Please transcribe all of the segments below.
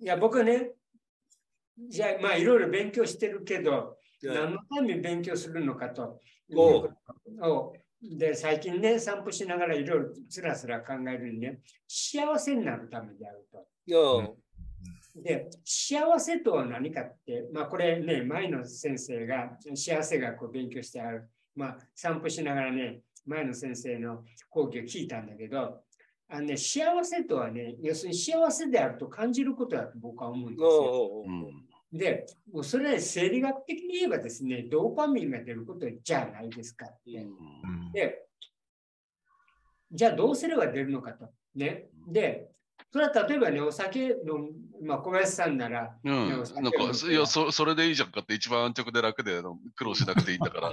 いや、僕ね、じゃあ、まあ、いろいろ勉強してるけど、何のために勉強するのかと。で、最近ね、散歩しながらいろいろつらつら考えるにね、幸せになるためであると。で、幸せとは何かって、まあ、これね、前の先生が幸せ学を勉強してある、まあ、散歩しながらね、前の先生の講義を聞いたんだけど、あのね、幸せとはね、要するに幸せであると感じることだと僕は思うんですよ。で、それは生理学的に言えばですね、ドーパミンが出ることじゃないですかって。で、じゃあどうすれば出るのかと。ね、で、それは例えばね、お酒の、まあ、小林さんなら、それでいいじゃんかって、一番安直で楽で苦労しなくていいんだから、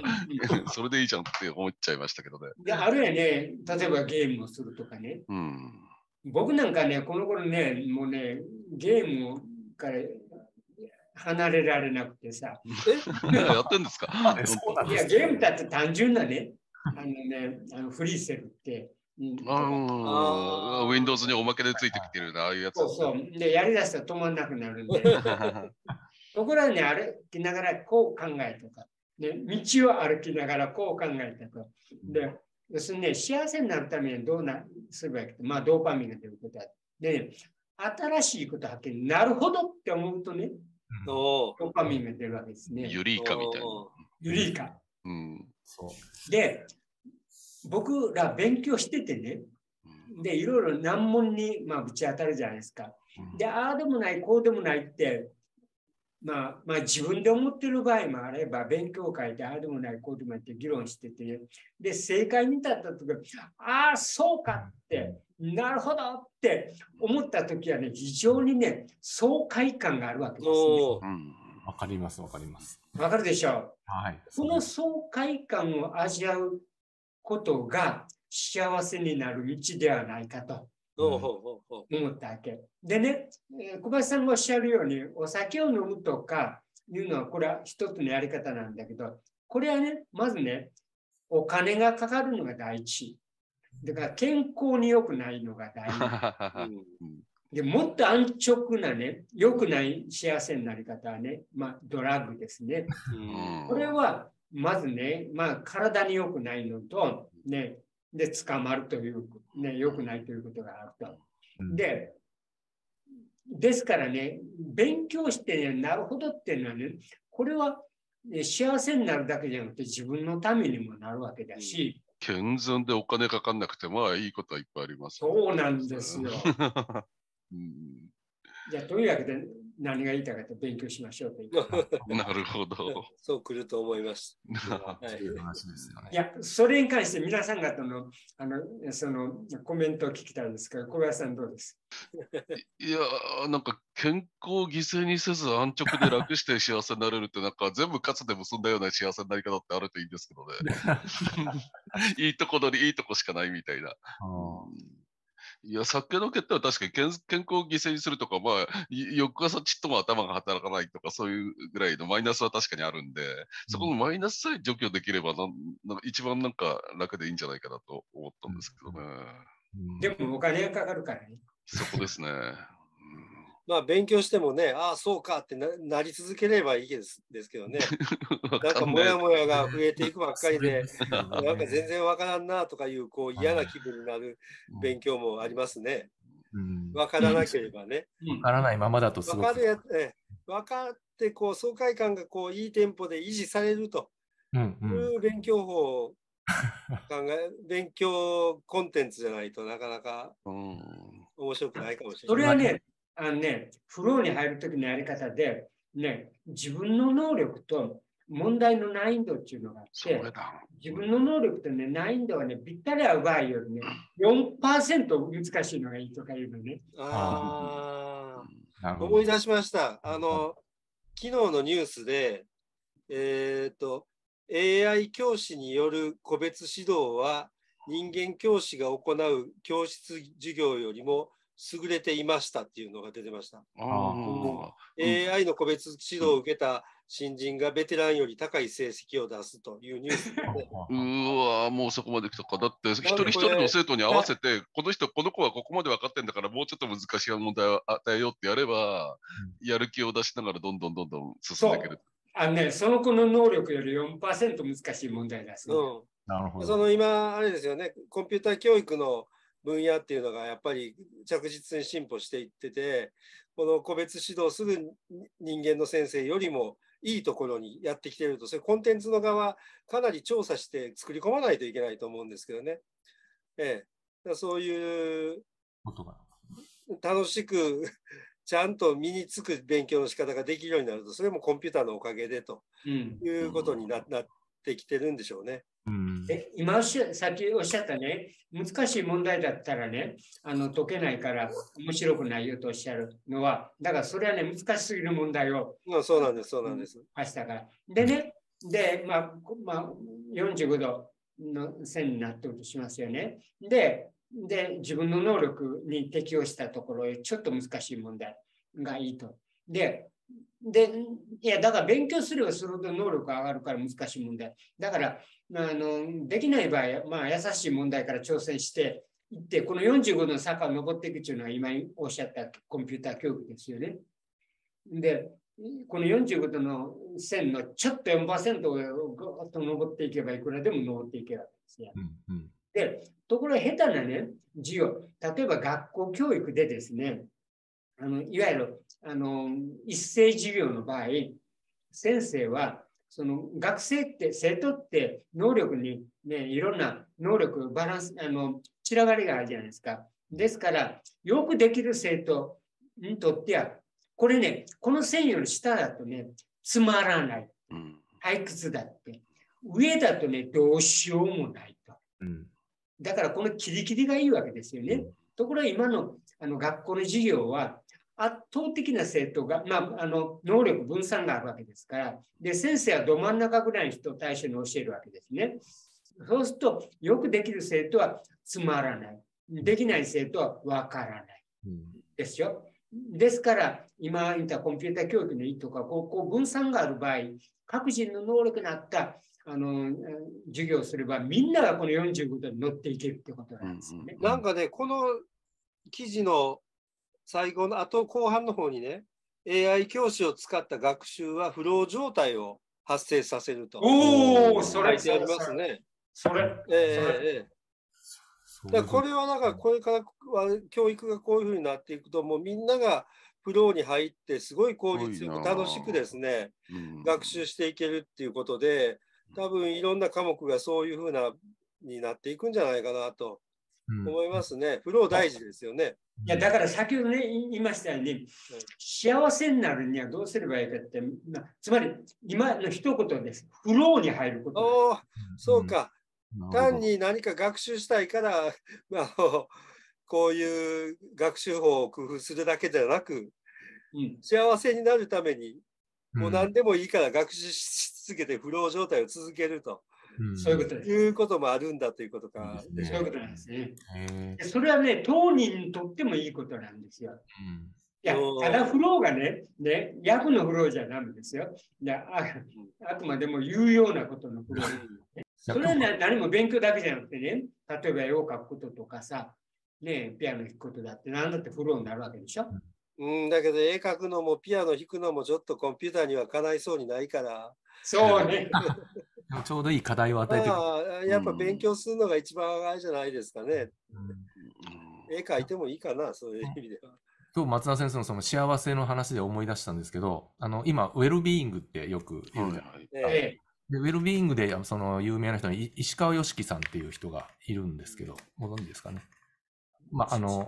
それでいいじゃんって思っちゃいましたけどね。で、あるいはね、例えばゲームをするとかね。僕なんかね、この頃ね、もうね、ゲームから、離れられなくてさ。やってんですか？いや、ゲームだって単純なね、フリーセルって。Windows におまけでついてきてるな、ああいうやつ。そうそう。で、やりだしたら止まんなくなるんで。ところがね、歩きながらこう考えたと。道を歩きながらこう考えたと。で、要するにね、幸せになるためにはどうすればいいか。まあ、ドーパミンが出ることだ。で、新しいこと発見、なるほどって思うとね、ドーパミンが出るわけですね。ユリイカみたいな。ユリイカ。で、僕ら勉強しててね、で、いろいろ難問に、まあ、ぶち当たるじゃないですか。で、ああでもない、こうでもないって、まあ、自分で思ってる場合もあれば、勉強会でああでもない、こうでもないって議論してて、で、正解に至ったとき、ああ、そうかって、なるほどって思ったときはね、非常にね、爽快感があるわけですね。わかります、わかります。わかるでしょう。はい。その爽快感を味わうことが幸せになる道ではないかと思ったわけ。でね、小林さんがおっしゃるように、お酒を飲むとかいうのは、これは一つのやり方なんだけど、これはね、まずね、お金がかかるのが第一。だから健康に良くないのが第一。で、もっと安直なね、良くない幸せになり方はね、まあ、ドラッグですね。これは、まずね、まあ、体に良くないのと、ね、で、捕まるという、ね、良くないということがあると。で、ですからね、勉強して、ね、なるほどっていうのはね、これは、ね、幸せになるだけじゃなくて、自分のためにもなるわけだし、健全でお金かかんなくて、まあ、いいことはいっぱいあります、ね。そうなんですよ。じゃあ、というわけで、何が言いたかったら勉強しましょうという。なるほど。そうくると思います。いや、それに関して皆さん方の、そのコメントを聞きたいんですけど、小林さんどうです？いやー、なんか健康を犠牲にせず安直で楽して幸せになれるって、なんか全部かつで結んだような幸せになり方ってあるといいんですけどね。いいとこ取り、いいとこしかないみたいな。いや、酒の欠点は確かに健康を犠牲にするとか、まあ、翌朝ちっとも頭が働かないとか、そういうぐらいのマイナスは確かにあるんで、そこのマイナスさえ除去できれば、一番なんか楽でいいんじゃないかなと思ったんですけどね。でもお金がかかるからね。そこですね。まあ、勉強してもね、ああ、そうかってなり続ければいいですけどね。なんかもやもやが増えていくばっかりで、なんか全然わからんなとかいう、こう嫌な気分になる勉強もありますね。わからなければね。わからないままだとすごく。わかって、こう、爽快感がこういいテンポで維持されるという勉強法を勉強コンテンツじゃないとなかなか面白くないかもしれない。それはね、フローに入るときのやり方で、ね、自分の能力と問題の難易度っていうのがあって、自分の能力と、ね、難易度はね、ぴったり合う場合よりね、4% 難しいのがいいとかいうのね。思い出しました。昨日のニュースで、AI 教師による個別指導は人間教師が行う教室授業よりも優れていましたっていうのが出てました。AI の個別指導を受けた新人がベテランより高い成績を出すというニュースで、ね、うわもうそこまで来たか。だって一人一人の生徒に合わせてこの子はここまで分かってんだからもうちょっと難しい問題を与えようってやれば、やる気を出しながらどんどん進んでくる。その子の能力より 4% 難しい問題ですね。なるほど。その今あれですよね、コンピューター教育の分野っていうのがやっぱり着実に進歩していってて、この個別指導する人間の先生よりもいいところにやってきてると、それコンテンツの側かなり調査して作り込まないといけないと思うんですけどね。そういう楽しくちゃんと身につく勉強の仕方ができるようになると、それもコンピューターのおかげでということになってきてるんでしょうね。今さっきおっしゃったね、難しい問題だったらね、解けないから面白くないよとおっしゃるのは、だからそれはね、難しすぎる問題を。そうなんです、そうなんです。明日から。でね、まあ、45度の線になってるとしますよね。で、自分の能力に適応したところへちょっと難しい問題がいいと。で、いや、だから勉強すればするほど能力が上がるから難しい問題。だから、できない場合、優しい問題から挑戦していって、この45度の坂を登っていくというのは今おっしゃったコンピューター教育ですよね。で、この45度の線のちょっと 4% をぐっと登っていけばいくらでも登っていけるわけですね。で、ところが下手なね、授業、例えば学校教育でですね、いわゆる一斉授業の場合、先生はその学生って生徒って能力に、いろんな能力バランス散らばりがあるじゃないですか。ですからよくできる生徒にとってはこれね、この線より下だとねつまらない、退屈だって、上だとねどうしようもないと、だからこのキリキリがいいわけですよね。ところが今の学校の授業は圧倒的な生徒が、能力分散があるわけですから、で、先生はど真ん中ぐらいの人を対象に教えるわけですね。そうすると、よくできる生徒はつまらない。できない生徒はわからない。ですよ。ですから、今言ったコンピューター教育のいいとか、こう分散がある場合、各人の能力に合った授業をすれば、みんながこの45度に乗っていけるってことなんですよね。なんかね、この記事の最後の後半の方にね、AI 教師を使った学習はフロー状態を発生させると。それってありますね。これはなんかこれからは教育がこういうふうになっていくと、もうみんながフローに入ってすごい効率よく楽しくですね、学習していけるっていうことで、多分いろんな科目がそういうふうなになっていくんじゃないかなと思いますね。フロー大事ですよね。いや、だから先ほどね言いましたように、幸せになるにはどうすればいいかって、つまり今の一言です。フローに入ること。そうか。単に何か学習したいから、こういう学習法を工夫するだけではなく、幸せになるために、もう何でもいいから学習し続けてフロー状態を続けると。そういうこともあるんだということか。そういうことなんですね。それはね、当人にとってもいいことなんですよ。いや、ただフローがね、役のフローじゃダメですよ。あくまでも有用なことのフロー。それは何も勉強だけじゃなくてね、例えば絵を描くこととかさ、ピアノ弾くことだって、なんだってフローになるわけでしょ。だけど絵描くのもピアノ弾くのもちょっとコンピューターにはかないそうにないから。そうね。ちょうどいい課題を与えてくる。やっぱ勉強するのが一番あれじゃないですかね。絵描いてもいいかな、そういう意味では。今日松田先生のその幸せの話で思い出したんですけど、今、ウェルビーイングってよく言うじゃないですか。ウェルビーイングでその有名な人に石川良樹さんっていう人がいるんですけど、ご存知ですかね。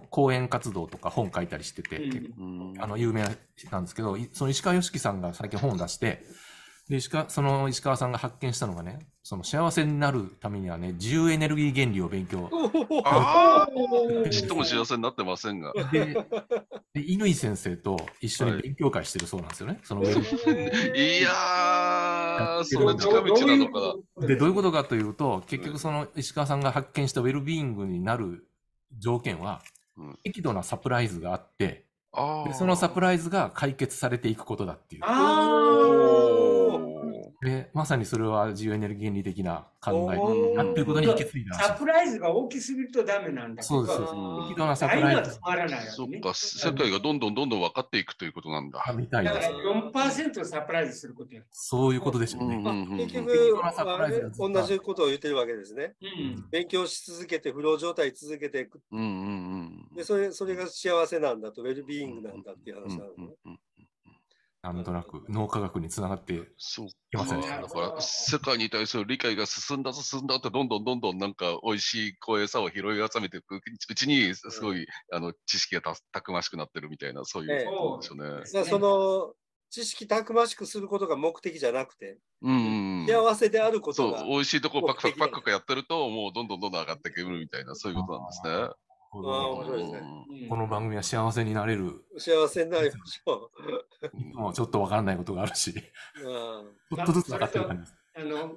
講演活動とか本書いたりしてて、結構有名なんですけど、その石川良樹さんが最近本を出して、でその石川さんが発見したのがね、その幸せになるためにはね、自由エネルギー原理を勉強。ちっとも幸せになってませんが。で、乾先生と一緒に勉強会してるそうなんですよね。いやー、その近道なのかな。で、どういうことかというと、結局その石川さんが発見したウェルビーイングになる条件は、うん、適度なサプライズがあって、あでそのサプライズが解決されていくことだっていう。でまさにそれは自由エネルギー原理的な考えだっていうことに引き継いだ。サプライズが大きすぎるとダメなんだけど、そうです、適度なサプライズが止まらないよね。そっか、世界がどんどんどんどん分かっていくということなんだ。みたいです。だから 4% サプライズすることや。そういうことでしょうね。結局、同じことを言ってるわけですね。勉強し続けて、フロー状態続けていく。で、それが幸せなんだと、ウェルビーイングなんだっていう話なのね。なんとなく脳科学につながっていますね。だから世界に対する理解が進んだってどんどんなんかおいしい声餌を拾い集めていくうちにすごい、知識がたくましくなってるみたいな、そういうことですよね。その知識たくましくすることが目的じゃなくて、幸せであることが、そうおいしいとこパクパクやってるともうどんどん上がってくるみたいな、そういうことなんですね。この番組は幸せになれる。幸せになりましょう。もうちょっとわからないことがあるし、ちょっとずつ分かってる感じです。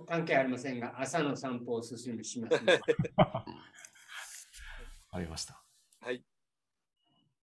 関係ありませんが、朝の散歩をお勧めします。ありました。